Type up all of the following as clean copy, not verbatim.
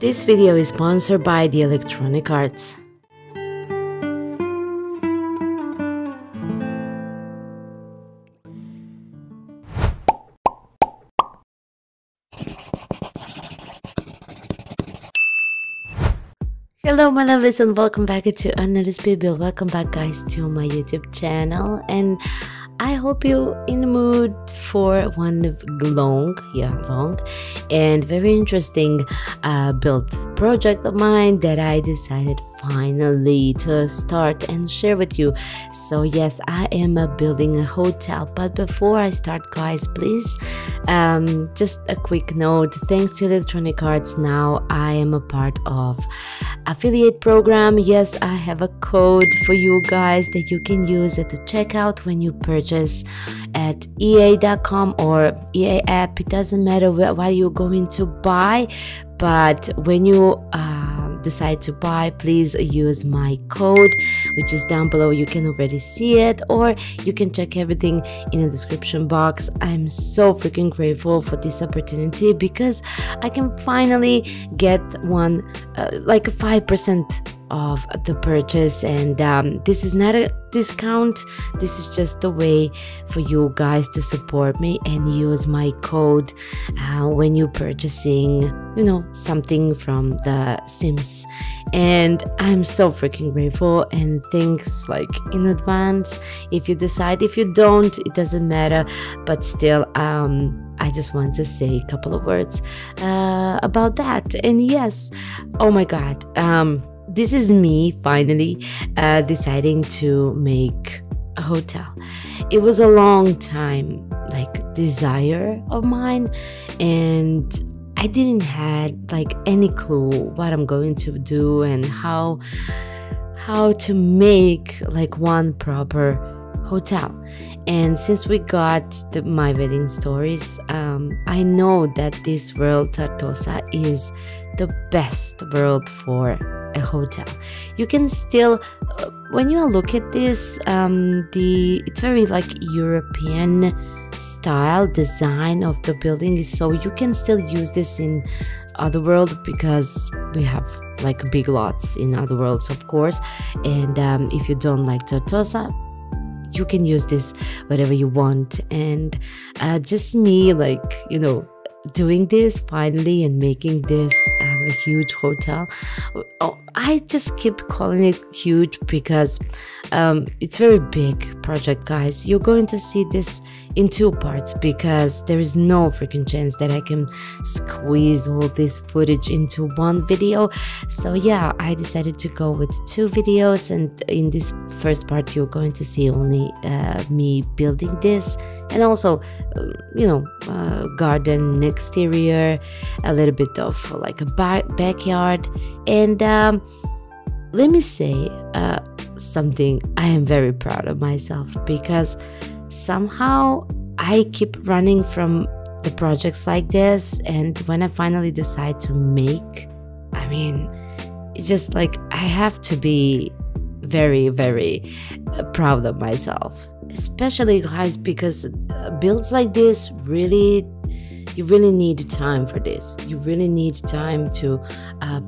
This video is sponsored by the Electronic Arts. Hello my lovelies and welcome back to Annalise People. Welcome back guys to my YouTube channel, and I hope you're in the mood for one long and very interesting build project of mine that I decided finally to start and share with you. So yes, I am building a hotel, but before I start guys, please just a quick note. Thanks to Electronic Arts, now I am a part of affiliate program. Yes, I have a code for you guys that you can use at the checkout when you purchase at ea.com or EA app. It doesn't matter what you're going to buy, but when you decide to buy, please use my code, which is down below. You can already see it, or you can check everything in the description box. I'm so freaking grateful for this opportunity because I can finally get one like 5% of the purchase, and this is not a discount. This is just a way for you guys to support me and use my code when you're purchasing, you know, something from the Sims. And I'm so freaking grateful, and thanks like in advance if you decide. If you don't, it doesn't matter, but still I just want to say a couple of words about that. And yes, oh my god, this is me finally deciding to make a hotel. It was a long time like desire of mine, and I didn't had like any clue what I'm going to do and how to make like one proper hotel. And since we got my wedding stories, I know that this world Tartosa is the best world for a hotel. You can still, when you look at this, it's very like European style design of the building, so you can still use this in other world because we have like big lots in other worlds, of course. And if you don't like Tartosa, you can use this whatever you want. And just me, like, you know, doing this finally and making this a huge hotel. Oh, I just keep calling it huge because it's very big project guys. You're going to see this in two parts because there is no freaking chance that I can squeeze all this footage into one video. So yeah, I decided to go with two videos, and in this first part you're going to see only me building this, and also you know, garden, exterior, a little bit of like a backyard. And let me say something. I am very proud of myself because somehow I keep running from the projects like this, and when I finally decide to make, I mean, it's just like I have to be very, very proud of myself, especially guys, because builds like this really, you really need time for this. You really need time to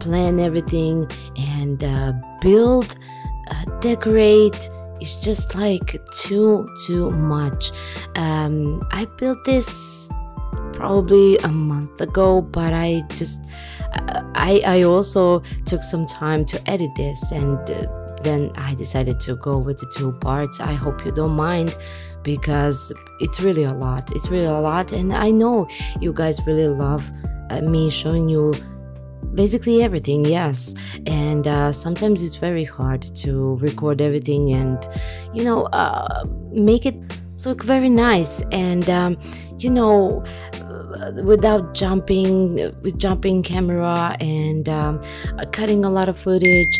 plan everything and build, decorate. It's just like too much. I built this probably a month ago, but I just I also took some time to edit this, and then I decided to go with the two parts. I hope you don't mind because it's really a lot. It's really a lot, and I know you guys really love me showing you basically everything. Yes, and sometimes it's very hard to record everything and, you know, make it look very nice, and you know, without jumping camera and cutting a lot of footage.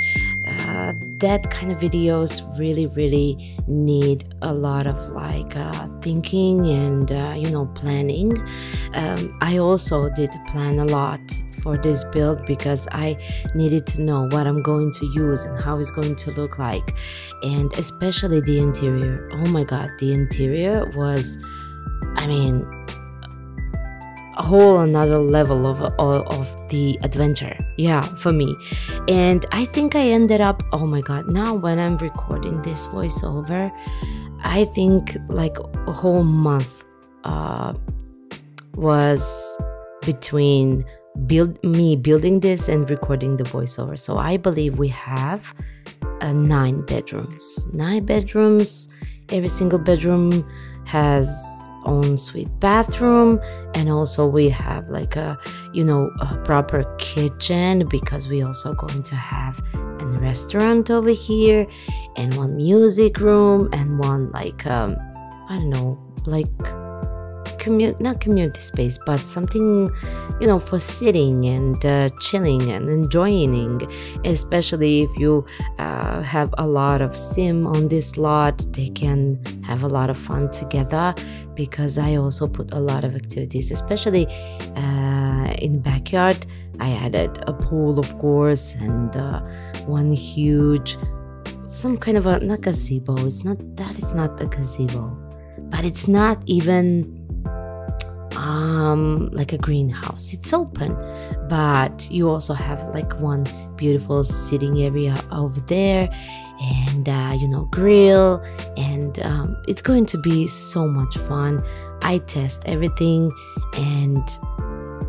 That kind of videos really need a lot of like thinking and you know, planning. I also did plan a lot for this build because I needed to know what I'm going to use and how it's going to look like, and especially the interior. Oh my god, the interior was, I mean, a whole another level of the adventure, yeah, for me. And I think I ended up, oh my god, now when I'm recording this voiceover, I think like a whole month was between me building this and recording the voiceover. So I believe we have 9 bedrooms. Every single bedroom has own suite bathroom, and also we have like a, you know, a proper kitchen, because we also going to have a restaurant over here, and one music room, and one like I don't know, like not community space, but something, you know, for sitting and chilling and enjoying, especially if you have a lot of Sim on this lot. They can have a lot of fun together, because I also put a lot of activities, especially in the backyard. I added a pool, of course, and one huge, some kind of a, not gazebo, it's not that, it's not a gazebo, but it's not even like a greenhouse, it's open, but you also have like one beautiful sitting area over there, and you know, grill, and it's going to be so much fun. I test everything and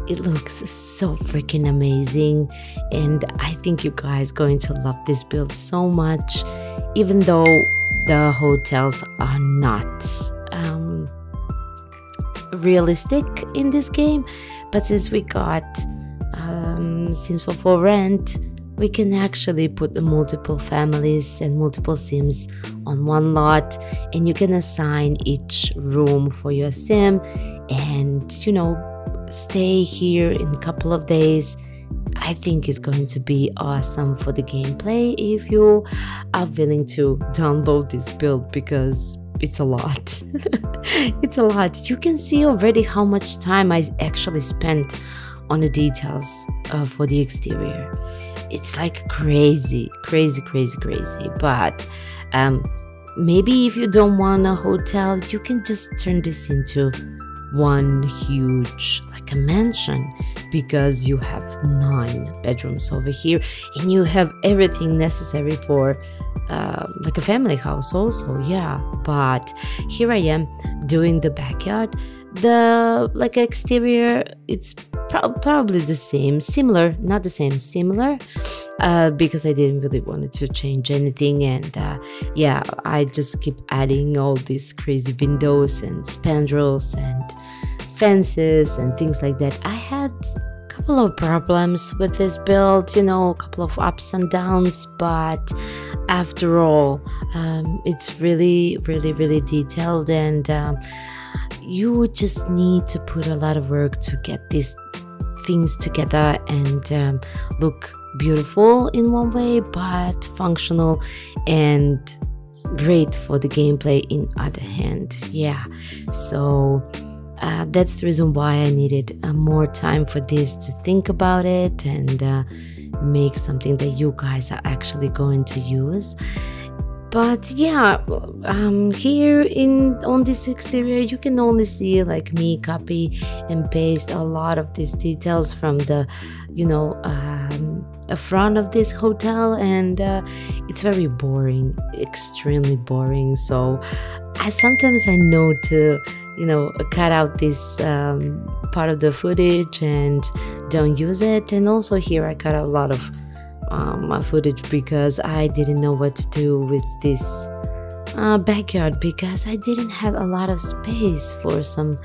it looks so freaking amazing, and I think you guys are going to love this build so much, even though the hotels are not realistic in this game. But since we got Sims 4 for rent, we can actually put the multiple families and multiple Sims on one lot, and you can assign each room for your Sim, and you know, stay here in a couple of days. I think it's going to be awesome for the gameplay if you are willing to download this build, because it's a lot. It's a lot. You can see already how much time I actually spent on the details for the exterior. It's like crazy, but maybe if you don't want a hotel, you can just turn this into one huge, like a mansion, because you have 9 bedrooms over here, and you have everything necessary for like a family house also, yeah. But here I am doing the backyard. The like exterior, it's probably the same, similar, not the same, similar, because I didn't really want to change anything. And yeah, I just keep adding all these crazy windows and spandrels and fences and things like that. I had a couple of problems with this build, you know, a couple of ups and downs, but after all, it's really detailed, and you just need to put a lot of work to get these things together and look beautiful in one way, but functional and great for the gameplay in other hand, yeah. So that's the reason why I needed more time for this, to think about it and make something that you guys are actually going to use. But yeah, here on this exterior, you can only see like me copy and paste a lot of these details from the, you know, front of this hotel, and it's very boring, extremely boring. So I sometimes I know to, you know, cut out this part of the footage and don't use it. And also here I cut out a lot of my footage, because I didn't know what to do with this backyard, because I didn't have a lot of space for some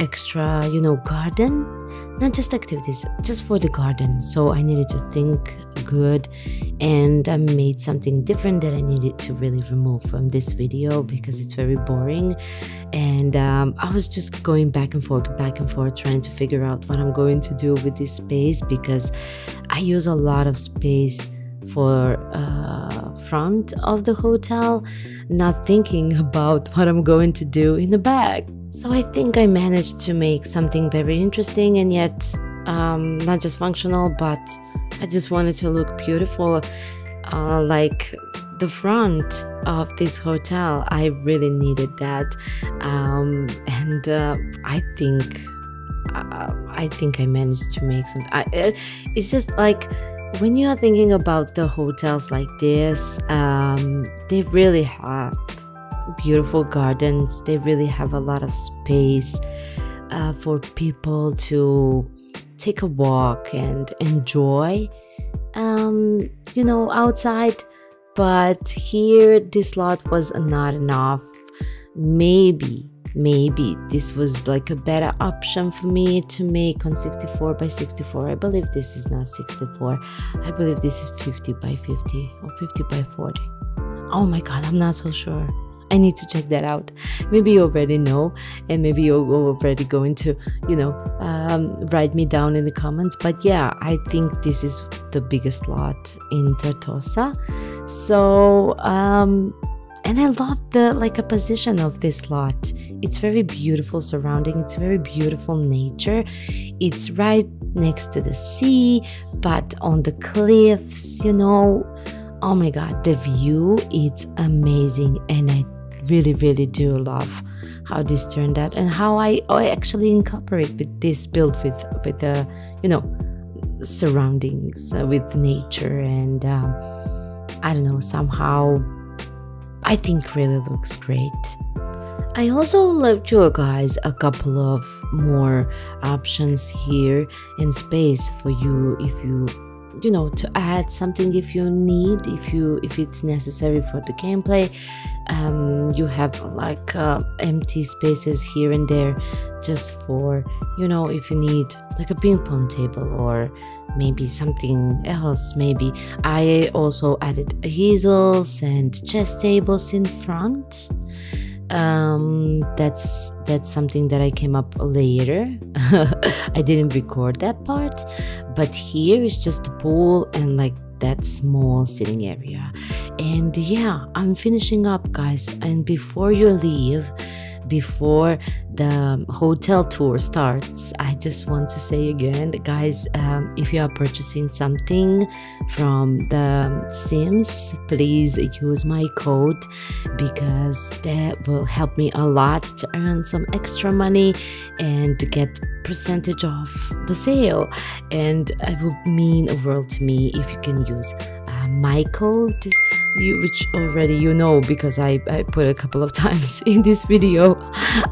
extra, you know, garden, not just activities, just for the garden. So I needed to think good, and I made something different that I needed to really remove from this video, because it's very boring. And I was just going back and forth trying to figure out what I'm going to do with this space, because I use a lot of space for front of the hotel, not thinking about what I'm going to do in the back. So I think I managed to make something very interesting, and yet not just functional, but I just wanted to look beautiful, like the front of this hotel. I really needed that, and I think I think I managed to make some. It's just like when you are thinking about the hotels like this, they really have beautiful gardens. They really have a lot of space for people to take a walk and enjoy, you know, outside. But here, this lot was not enough. Maybe this was like a better option for me to make on 64 by 64. I believe this is not 64, I believe this is 50 by 50 or 50 by 40. Oh my god, I'm not so sure. I need to check that out. Maybe you already know, and maybe you're already going to, you know, write me down in the comments. But yeah, I think this is the biggest lot in Tartosa. So and I love the position of this lot. It's very beautiful surrounding. It's very beautiful nature. It's right next to the sea, but on the cliffs, you know. Oh my god, the view, it's amazing. And I really do love how this turned out, and how I actually incorporate with this build with the, you know, surroundings, with nature. And I don't know, somehow I think really looks great. I also left you guys a couple of more options here and space for you, if you know, to add something if you need, if it's necessary for the gameplay. You have like empty spaces here and there, just for, you know, if you need like a ping pong table or maybe something else. Maybe I also added easels and chess tables in front. That's something that I came up later. I didn't record that part, but here is just a pool and like that small sitting area. And yeah, I'm finishing up, guys. And before you leave, before the hotel tour starts, I just want to say again, guys, if you are purchasing something from the Sims, please use my code, because that will help me a lot to earn some extra money and to get percentage off the sale. And it would mean a world to me if you can use my code, which already you know, because I put a couple of times in this video.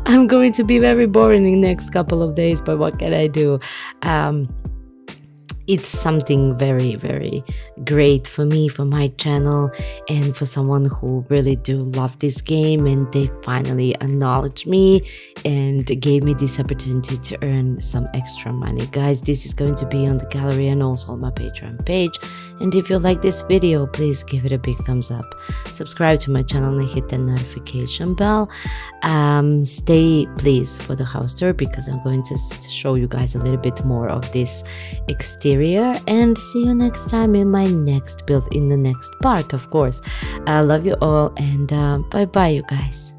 I'm going to be very boring in the next couple of days, but what can I do? It's something very great for me, for my channel, and for someone who really do love this game, and they finally acknowledged me and gave me this opportunity to earn some extra money. Guys, this is going to be on the gallery and also on my Patreon page. And if you like this video, please give it a big thumbs up, subscribe to my channel, and hit that notification bell. Stay please for the house tour, because I'm going to show you guys a little bit more of this exterior. And see you next time in my next build, in the next part, of course. I love you all, and bye bye, you guys.